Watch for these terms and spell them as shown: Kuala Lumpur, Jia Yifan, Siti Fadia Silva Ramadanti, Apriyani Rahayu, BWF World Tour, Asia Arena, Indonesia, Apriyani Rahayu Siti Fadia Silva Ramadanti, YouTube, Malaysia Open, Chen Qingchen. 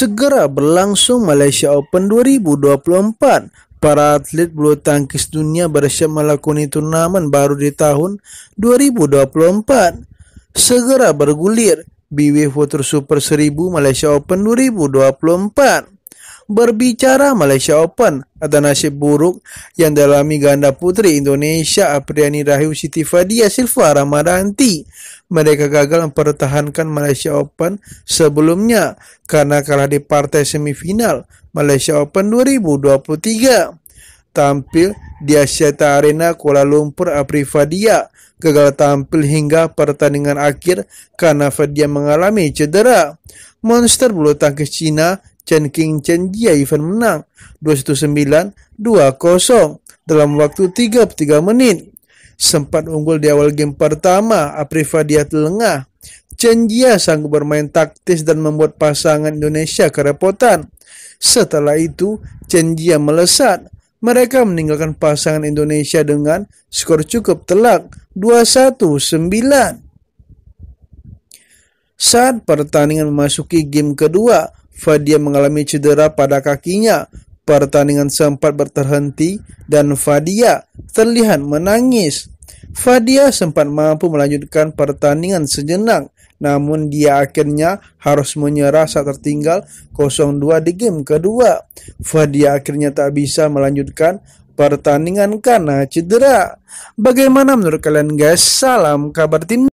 segera berlangsung Malaysia Open 2024. Para atlet bulu tangkis dunia bersiap melakoni turnamen baru di tahun 2024. Segera bergulir BWF World Tour Super 1000 Malaysia Open 2024. Berbicara Malaysia Open, ada nasib buruk yang dialami ganda putri Indonesia Apriyani Rahayu Siti Fadia Silva Ramadanti. Mereka gagal mempertahankan Malaysia Open sebelumnya karena kalah di partai semifinal Malaysia Open 2023. Tampil di Asia Arena Kuala Lumpur, Apriyani Fadia gagal tampil hingga pertandingan akhir karena Fadia mengalami cedera. Monster bulu tangkis Cina Chen Qingchen Jia Yifan menang 219-2-0 dalam waktu 33 menit. Sempat unggul di awal game pertama, Apriyani Fadia lengah. Chen Jia sanggup bermain taktis dan membuat pasangan Indonesia kerepotan. Setelah itu, Chen Jia melesat. Mereka meninggalkan pasangan Indonesia dengan skor cukup telak 2-1-9. Saat pertandingan memasuki game kedua, Fadia mengalami cedera pada kakinya. Pertandingan sempat berhenti dan Fadia terlihat menangis. Fadia sempat mampu melanjutkan pertandingan sejenak, namun dia akhirnya harus menyerah saat tertinggal 0-2 di game kedua. Fadia akhirnya tak bisa melanjutkan pertandingan karena cedera. Bagaimana menurut kalian guys? Salam kabar tim.